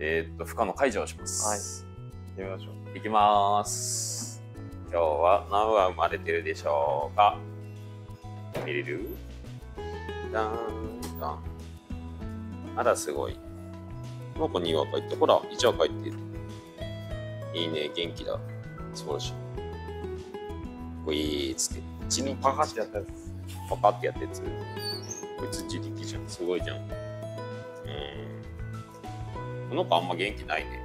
負荷の解除をします。はい。行きましょう。行きます。今日は何羽生まれてるでしょうか。見れる？だんだん。あらすごい。この子2羽帰って、ほら1羽帰っている。いいね、元気だ。素晴らしい。こいつって。ちにパカってやったやつ。パカってやったやつ。こいつ自力じゃん。すごいじゃん。この子あんま元気ないね。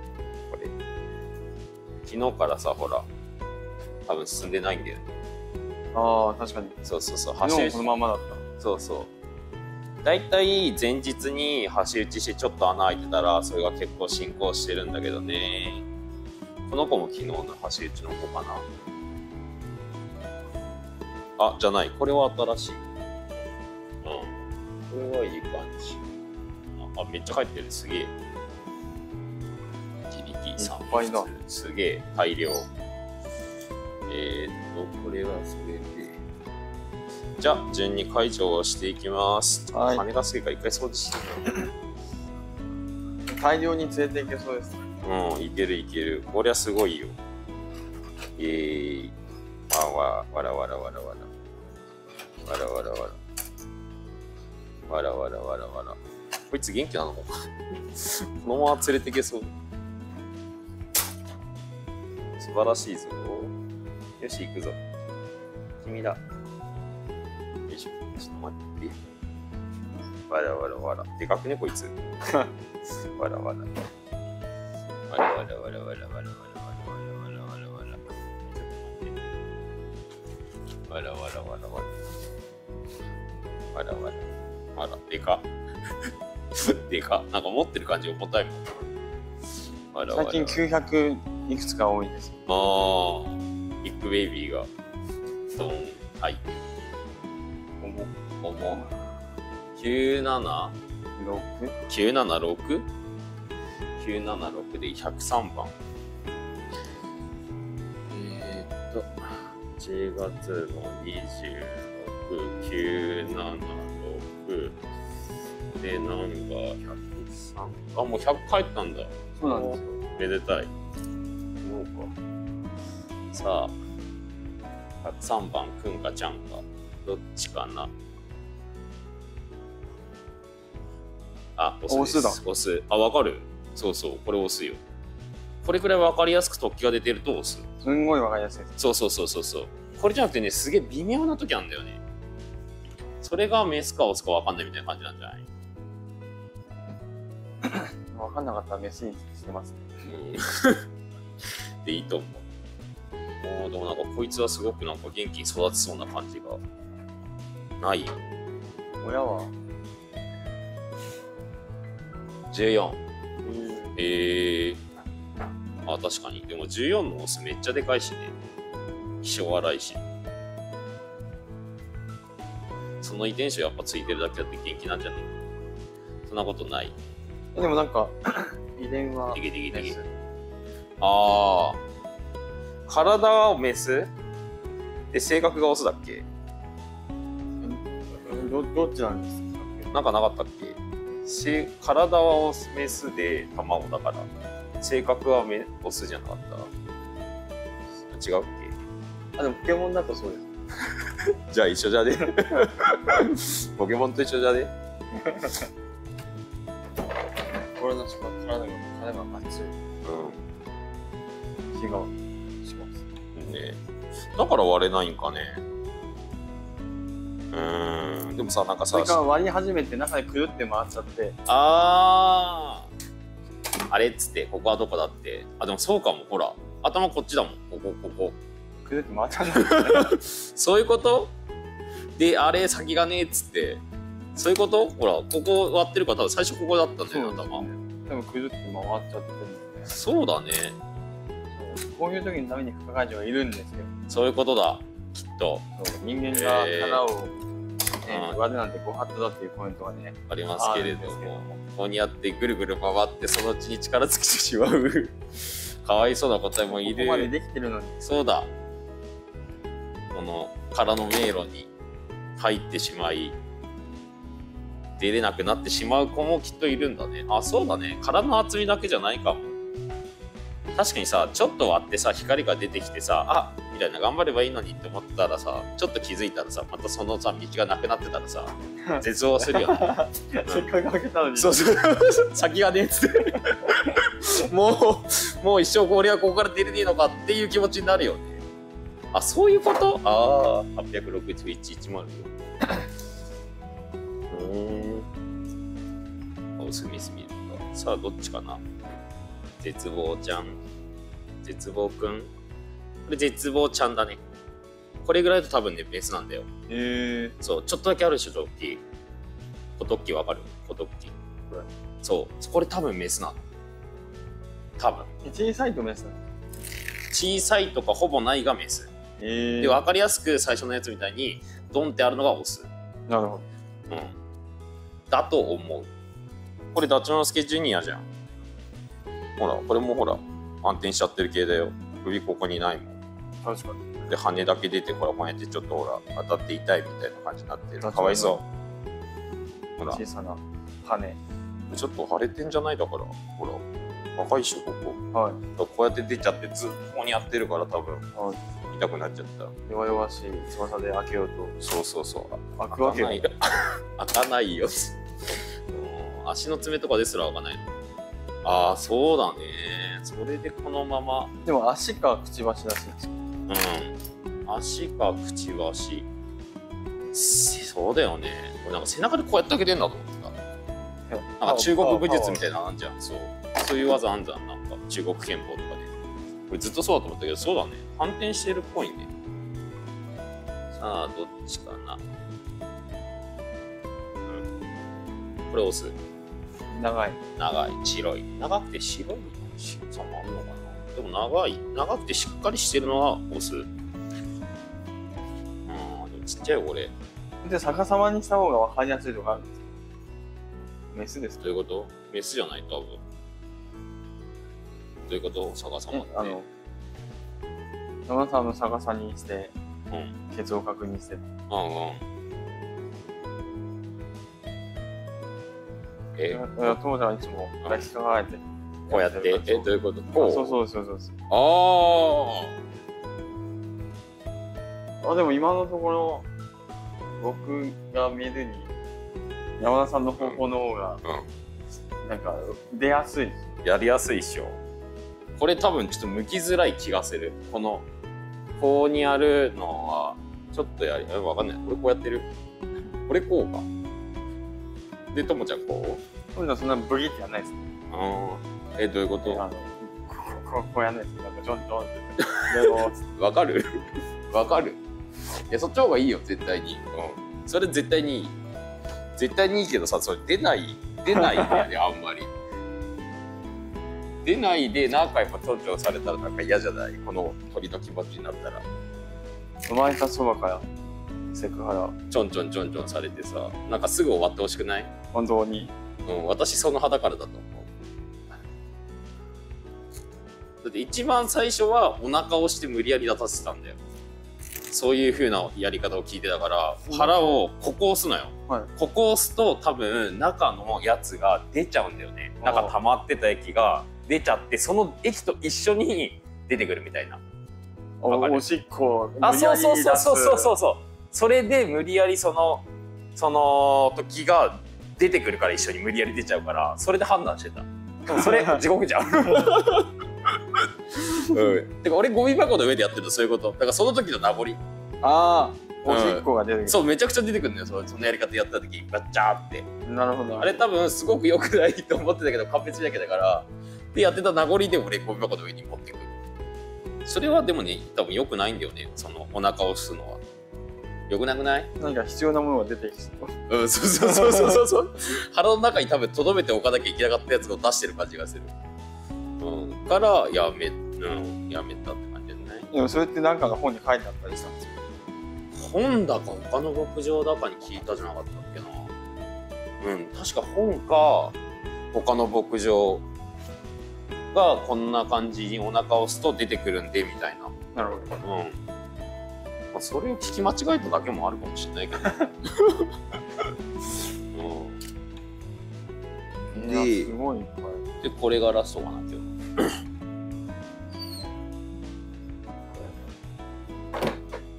これ。昨日からさ、ほら、多分進んでないんだよね。ああ、確かに。そうそうそう。走り。このままだった。そうそう。だいたい前日に橋打ちしてちょっと穴開いてたら、それが結構進行してるんだけどね。この子も昨日の橋打ちの子かな。あ、じゃない。これは新しい。うん。これはいい感じ。あ、めっちゃ入ってる。すげえ。自力3倍だ。すげえ。大量。これはそれで。じゃあ、順に解除をしていきます。はい。羽がすいから一回掃除してみよう。大量に連れていけそうです。うん、いけるいける。こりゃすごいよ。あわ、わらわらわらわら。わらわらわら。わらわらわらわら。こいつ元気なのか。このまま連れてけそう。素晴らしいぞ。よし、行くぞ。君だ。よいしょ、ちょっと待って。わらわらわら。でかくね、こいつ。わらわら。わらわらわらわらわら。わらわらわらわらわらわらあらでかでかなんか持ってる感じ重たいもん。わらわら最近900いくつか多いです。あビッグベイビーがドン入ってる。重976976で103番。1月の26976でナンバー103。あ、もう100帰ったんだ。そうなんですよ。めでたい。そうか。さあ103番くんかちゃんかどっちかな。あ、オスです。オス。あ、わかる。そうそう、これオスよ。これくらい分かりやすく突起が出てると押す。すんごい分かりやすい。そうそうそうそうそう。これじゃなくてね、すげえ微妙な時あるんだよね。それがメスかオスか分かんないみたいな感じなんじゃない？分かんなかったらメスにしてます、ね。うん、でいいと思う。もうでもなんかこいつはすごくなんか元気に育ちそうな感じがないよ。親は14。あ、確かに。でも14のオスめっちゃでかいしね。気性荒いし。その遺伝子やっぱついてるだけだって元気なんじゃねえ。そんなことない。でもなんか遺伝はメス。ああ。体はメスで性格がオスだっけ？どっちなんですか？なんかなかったっけ？体はオスメスで卵だから。性格はオスじゃなかった？違うっけ？あ、でもポケモンだとそうです。じゃあ一緒じゃね？ポケモンと一緒じゃね？俺の体がマッチ。うん。気がします。ねだから割れないんかね。でもさ、なんかさ。それから割り始めて中でくるって回っちゃって。ああ。あれっつって、ここはどこだって。あ、でもそうかも、ほら。頭こっちだもん。ここ。くるって回ったじゃん。そういうことで、あれ先がねえっつって。そういうことほら、ここ割ってるから、多分最初ここだったんだよ、ね、頭。でもくるって回っちゃってるんですね。そうだね。こういう時のために副会長がいるんですよ。そういうことだ、きっと。人間が殻を。我なんてご法度だっていうコメントがねありますけれども、こうにやってぐるぐる回ってそのうちに力尽きてしまうかわいそうな個体もいる。ここまでできてるのに。そうだ、この殻の迷路に入ってしまい出れなくなってしまう子もきっといるんだね。あ、そうだね。殻の厚みだけじゃないかも。確かにさ、ちょっと割ってさ、光が出てきてさ、あみたいな、頑張ればいいのにって思ったらさ、ちょっと気づいたらさ、またそのさ、道がなくなってたらさ、絶望するよね。せっかく開けたのに。そうそう、先がねえっつって。もう一生俺はここから出れねえのかっていう気持ちになるよね。あ、そういうこと？ああ、861、104。薄みすぎるか。さあ、どっちかな。絶望ちゃん、絶望くん、これ絶望ちゃんだね。これぐらいだと多分ね、ベースなんだよ。そう、ちょっとだけあるでしょ、ジョッキー。コトッキーわかる？コトッキー。そう、これ多分メスなの。多分。小さいとメスなの？小さいとかほぼないがメス。で、わかりやすく最初のやつみたいに、ドンってあるのがオス。なるほど。うん。だと思う。これダチョウのスケジュニアじゃん。ほら、これもほら、暗転しちゃってる系だよ。首ここにないもん。確かに。で、羽だけ出て、ほら、こうやってちょっとほら、当たって痛いみたいな感じになってる。かわいそう。ほら。小さな羽。ちょっと腫れてんじゃないだから、ほら、赤いっしょ、ここ。はい。こうやって出ちゃって、ずっとここにやってるから、多分、はい、痛くなっちゃった。弱々しい翼で開けようと。そうそうそう。開くわけない。開かないよ。足の爪とかですら開かないの。ああ、そうだね。それでこのまま。でも足かくちばしだし。うん。足かくちばし。そうだよね。なんか背中でこうやって開けてんだと思ってた。なんか中国武術みたいなのあんじゃん。そう。そういう技あんじゃん。なんか中国拳法とかで。これずっとそうだと思ったけど、そうだね。反転してるっぽいね。さあ、どっちかな。うん。これ押す。長い白い長くて白いさもあるのかな。でも長くてしっかりしてるのはオス。ちっちゃいこれで逆さまにした方が分かりやすいとかあるんですか。メスですか。どういうこと。メスじゃない多分。どういうこと。逆さまって長さの逆さにして、うん、ケツを確認して友ちゃんいつも抱きかかえてこうやってどういうこと。こうそう。あ、でも今のところ僕が見るに山田さんの方向の方がなんか出やすい、やりやすいっしょ。これ多分ちょっと向きづらい気がする。このこうにあるのはちょっとやりわかんない。これこうやってる。これこうかで、ともちゃんこう？ともちゃんそんなブギってやんないですね。どういうこと？こうやんないですね。なんかちょんちょんって。わかる？わかる？いや、そっちの方がいいよ、絶対に。うん。それ絶対にいい。絶対にいいけどさ、それ出ないんだよね、あんまり。出ないで何回もちょんちょんされたらなんか嫌じゃない？この鳥の気持ちになったら。生まれたそばから。セクハラちょんちょんされてさ、なんかすぐ終わってほしくない？本当に。うん、私その派だからだと思う。だって一番最初はお腹をして無理やり立たせてたんだよ。そういう風なやり方を聞いてたから、腹をここ押すのよ。はい、ここ押すと多分中のやつが出ちゃうんだよね。なんか溜まってた液が出ちゃって、その液と一緒に出てくるみたいな。おしっこ無理やり出す。あ、そう。それで無理やりその時が出てくるから一緒に無理やり出ちゃうからそれで判断してた。それ地獄じゃん。てか俺ゴミ箱の上でやってるとそういうこと。だからその時の名残。ああ、おしっこが出てくる。そうめちゃくちゃ出てくるんだよ。そのやり方やった時ガッチャーって。なるほど。あれ多分すごく良くないと思ってたけど完璧だけだからでやってた名残で俺ゴミ箱の上に持ってくる。それはでもね多分良くないんだよね。そのお腹を押すのは。よくなくない？なんか必要なものが出てきそう。うん、そう。腹の中に多分とどめておかなきゃいけなかったやつを出してる感じがする。うん、からやめたって感じじゃない？でもそれって何かの本に書いてあったりしたんですよ。本だか他の牧場だかに聞いたじゃなかったっけな。うん、確か本か他の牧場がこんな感じにお腹を押すと出てくるんでみたいな。なるほど。うん。まあそれを聞き間違えただけもあるかもしれないけど、うんで、すごいいっぱい。で、これがラストかな、今日。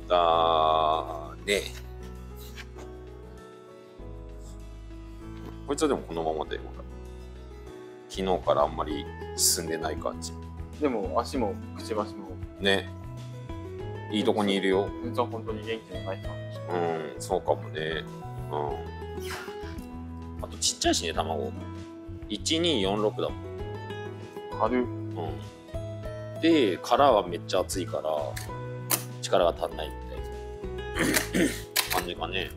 だーね。こいつはでもこのままで、昨日からあんまり進んでない感じ。でも足もくちばしも。ね。いいとこにいるよ。全然本当に元気のない感じ。うん、そうかもね。うん。あとちっちゃいしね、卵。1246だもん。軽っ。うん。で、殻はめっちゃ熱いから、力が足んないみたいな感じかね。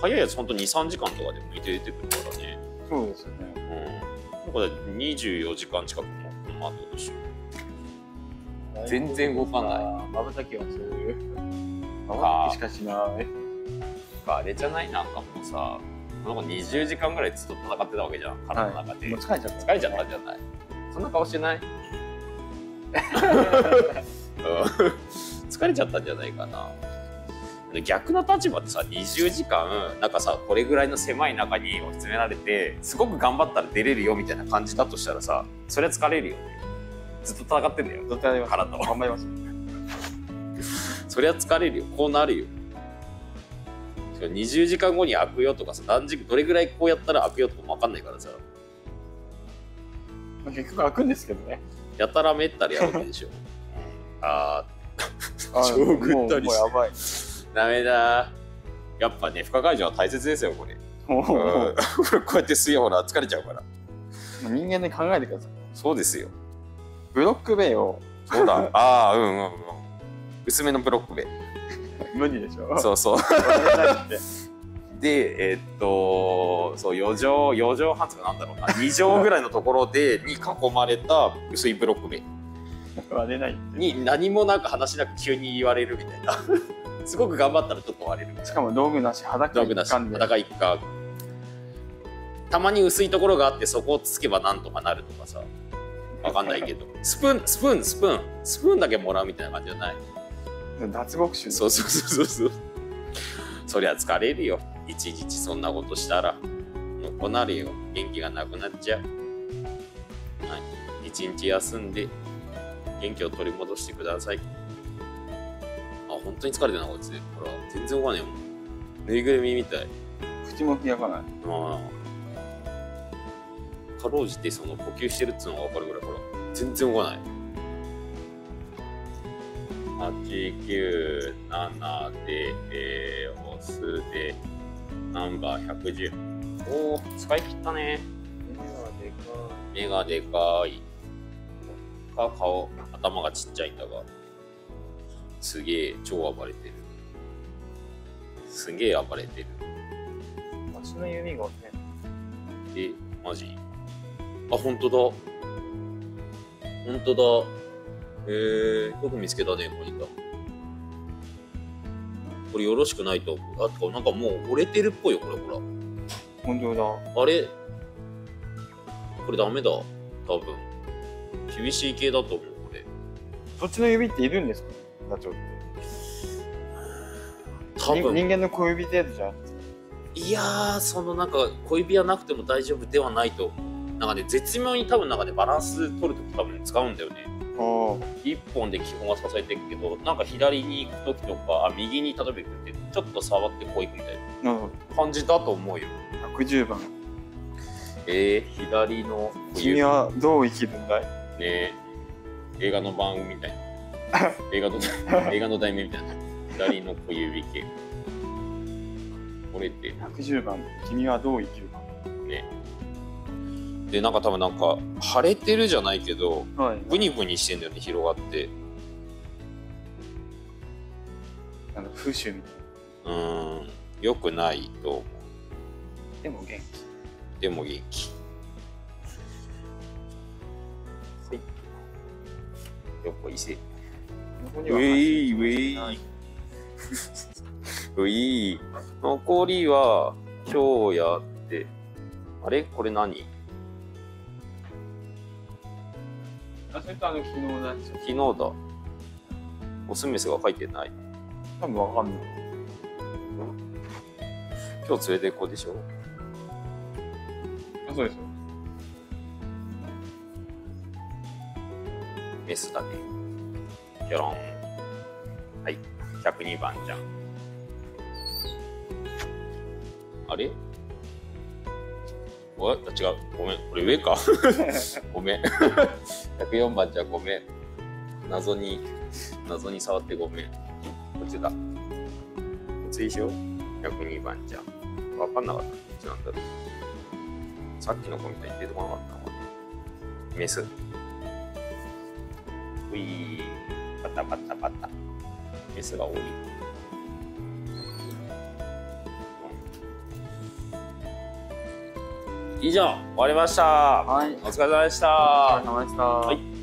早いやつ、ほんと2、3時間とかで向いて出てくるからね。そうですよね。うん。これ24時間近くも、このままどうしよう。全然動かない。まばたきはする。まばたきしかしない。あれじゃない、なんかもうさ、なんか20時間ぐらいずっと戦ってたわけじゃん、体の中で。もう疲れちゃった。疲れちゃったじゃない。そんな顔してない。疲れちゃったんじゃないかな。逆の立場でさ、20時間、なんかさ、これぐらいの狭い中に追い詰められて、すごく頑張ったら出れるよみたいな感じだとしたらさ、それは疲れるよね。ずっと戦ってんだよ。ずっとや体を頑張ります。そりゃ疲れるよ。こうなるよ。20時間後に開くよとかさ、何時どれぐらいこうやったら開くよとかも分かんないからさ。結局開くんですけどね。やたらめったらやるわけでしょ。ああ、超ぐったりして。もうやばい。ダメだ。やっぱね、負荷解除は大切ですよこれ。こうやってすやほら疲れちゃうから。人間で考えてください。そうですよ。ブロック塀をそうだああうんうんうん薄めのブロック塀無理でしょそうそうでそう4畳半とかなんだろうな2畳ぐらいのところでに囲まれた薄いブロック塀割れないに何もなんか話なく急に言われるみたいなすごく頑張ったらちょっと割れるみたいなしかも道具なし裸一貫たまに薄いところがあってそこをつけばなんとかなるとかさわかんないけどスプーンだけもらうみたいな感じじゃない脱獄臭そうそうそうそうそりゃ疲れるよいちいちそんなことしたらもうこうなるよ元気がなくなっちゃう一日休んで元気を取り戻してくださいあ本当に疲れてないこいつほら全然動かないよぬいぐるみみたい口も開かないかろうじてその呼吸してるっつうのが分かるぐらいほら全然動かない897で、押すでナンバー110おー使い切ったね目がでかい顔頭がちっちゃいんだがすげえ超暴れてるすげえ暴れてる足の指がねえマジあ、本当だ。本当だ。よく見つけたね、これだ。これよろしくないと思う。あと、なんかもう折れてるっぽいよ、これほら。本当だ。あれこれダメだ。多分。厳しい系だと思う、これ。そっちの指っているんですかダチョウって。多分。人間の小指程度じゃん。いやー、そのなんか、小指はなくても大丈夫ではないと思う。なんかね、絶妙に多分なんかねバランス取るとき多分使うんだよね1本で基本は支えていくけどなんか左に行くときとかあ右に例えば行くってちょっと触ってこう行くみたいな感じだと思うよ110番左の君はどう生きるんだいねえ映画の番組みたいな映画の題名みたいな左の小指系折れて110番君はどう生きるかねでなんか多分なんか腫れてるじゃないけど、はい、ブニブニしてんだよね広がってなんか風習みたいなよくないと思うでも元気はいよっこいせうい残りは今日やってあれこれ何それと昨日だ。昨日だ。オスメスが書いてない。多分わかんない。今日連れて行こうでしょ。あ、そうですよ。メスだね。じゃろん。はい、102番じゃん。あれ？お、違う。ごめん。これ上か。ごめん。104番じゃごめん。謎に触ってごめん。こっちだ。こっちでしょ？102番じゃん。わかんなかった。こっちなんだろう。さっきの子みたいに出てこなかったな。メス。ういパタパタパタメスが多い。以上終わりました。はい、お疲れ様でした。お疲れ様でした。はい。